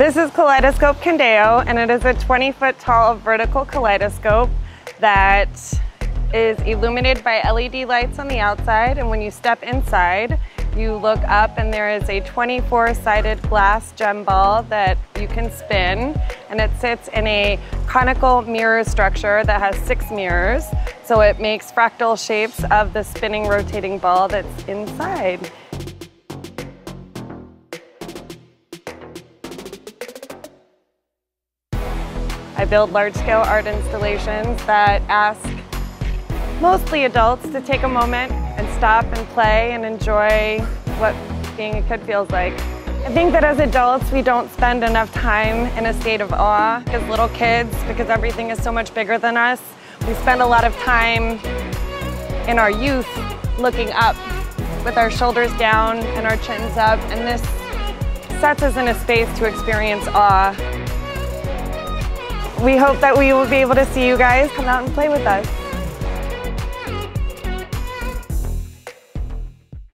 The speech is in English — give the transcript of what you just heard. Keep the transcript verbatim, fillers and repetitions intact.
This is Kaleidoscope Kandeo, and it is a twenty foot tall vertical kaleidoscope that is illuminated by L E D lights on the outside, and when you step inside, you look up and there is a twenty-four sided glass gem ball that you can spin, and it sits in a conical mirror structure that has six mirrors, so it makes fractal shapes of the spinning rotating ball that's inside. I build large-scale art installations that ask mostly adults to take a moment and stop and play and enjoy what being a kid feels like. I think that as adults we don't spend enough time in a state of awe as little kids because everything is so much bigger than us. We spend a lot of time in our youth looking up with our shoulders down and our chins up, and this sets us in a space to experience awe. We hope that we will be able to see you guys come out and play with us.